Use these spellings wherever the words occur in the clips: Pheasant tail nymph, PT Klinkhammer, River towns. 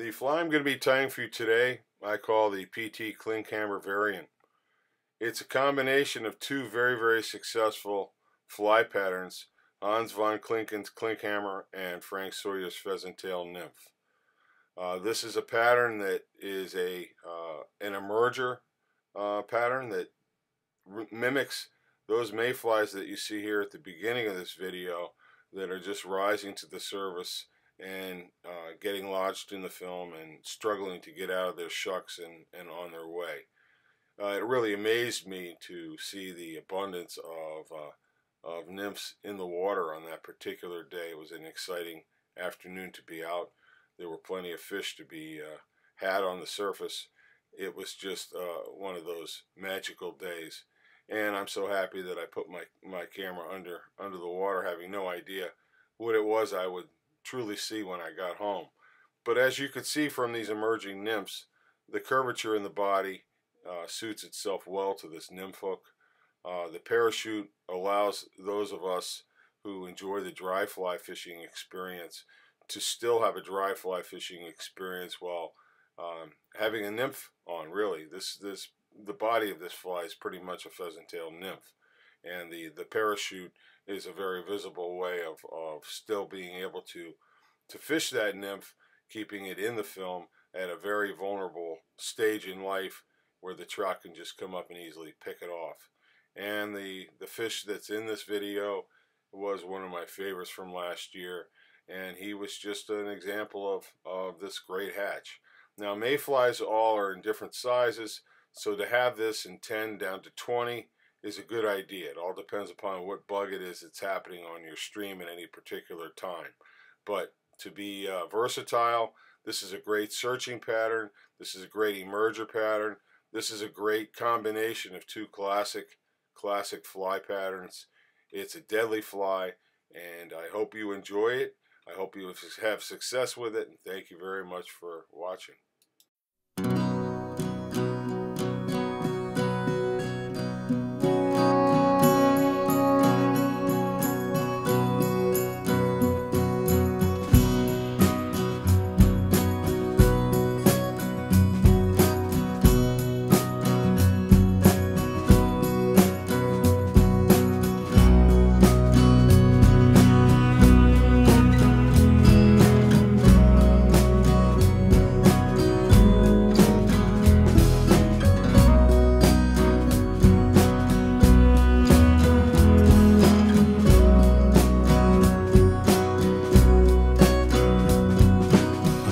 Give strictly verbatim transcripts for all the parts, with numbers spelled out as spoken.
The fly I'm going to be tying for you today I call the P T Klinkhammer variant. It's a combination of two very very successful fly patterns, Hans von Klinken's Klinkhammer and Frank Sawyer's Pheasant tail nymph. Uh, this is a pattern that is a uh, an emerger uh, pattern that mimics those mayflies that you see here at the beginning of this video that are just rising to the surface and uh, getting lodged in the film and struggling to get out of their shucks and, and on their way. Uh, it really amazed me to see the abundance of, uh, of nymphs in the water on that particular day. It was an exciting afternoon to be out. There were plenty of fish to be uh, had on the surface. It was just uh, one of those magical days. And I'm so happy that I put my, my camera under, under the water, having no idea what it was I would truly see when I got home. But as you could see from these emerging nymphs, the curvature in the body uh, suits itself well to this nymph hook. Uh, the parachute allows those of us who enjoy the dry fly fishing experience to still have a dry fly fishing experience while um, having a nymph on. Really, this this the body of this fly is pretty much a pheasant tail nymph, and the the parachute is a very visible way of, of still being able to to fish that nymph, keeping it in the film at a very vulnerable stage in life where the trout can just come up and easily pick it off. And the, the fish that's in this video was one of my favorites from last year, and he was just an example of, of this great hatch. Now, mayflies all are in different sizes, so to have this in ten down to twenty is a good idea. It all depends upon what bug it is that's happening on your stream at any particular time. But to be uh, versatile, this is a great searching pattern. This is a great emerger pattern. This is a great combination of two classic, classic fly patterns. It's a deadly fly, and I hope you enjoy it. I hope you have success with it, and thank you very much for watching.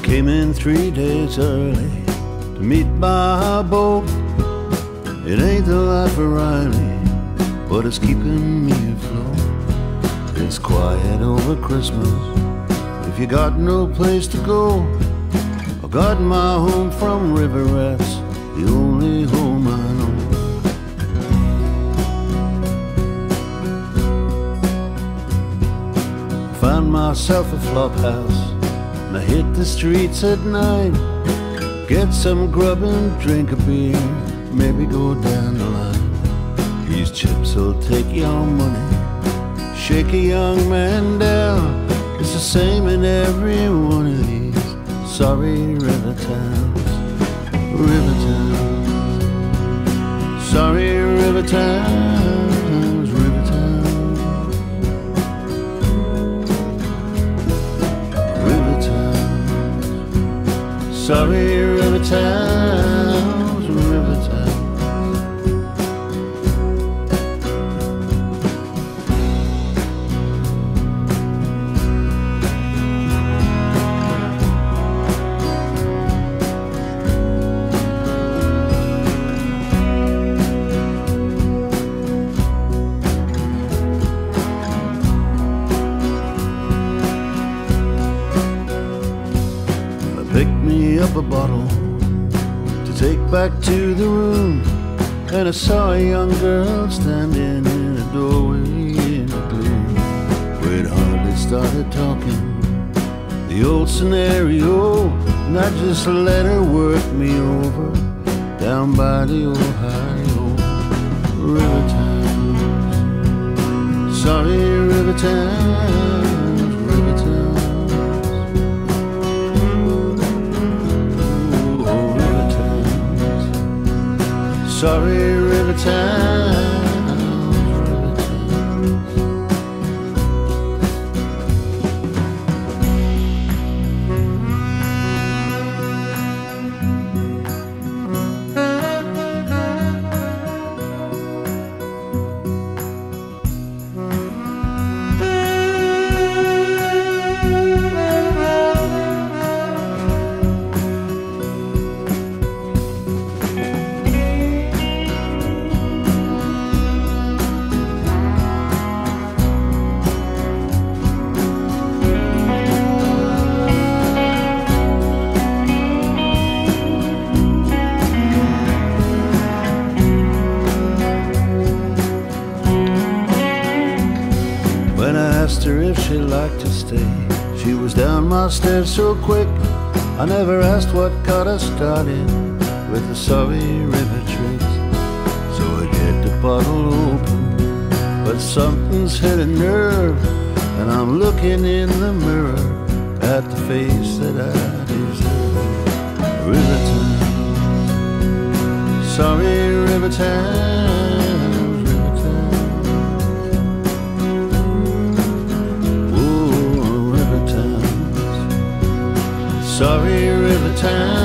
Came in three days early to meet my boat. It ain't the life of Riley, but it's keeping me afloat. It's quiet over Christmas if you got no place to go. I got my home from river rats, the only home I know. I found myself a flop house, and I hit the streets at night. Get some grub and drink a beer, maybe go down the line. These chips will take your money, shake a young man down. It's the same in every one of these sorry river towns. River towns, sorry river towns, river towns, river towns. Sorry, river towns, river towns. They picked me up a bottle to take back to the room, and I saw a young girl standing in a doorway in the gloom. We'd hardly started talking the old scenario, and I just let her work me over down by the Ohio. River towns, sorry river towns, river towns. like to stay. She was down my stairs so quick, I never asked what got us started with the sorry river tricks. So I get the bottle open, but something's hit a nerve, and I'm looking in the mirror at the face that I deserve. River time, sorry river time, river time. Ooh, river times, sorry river time.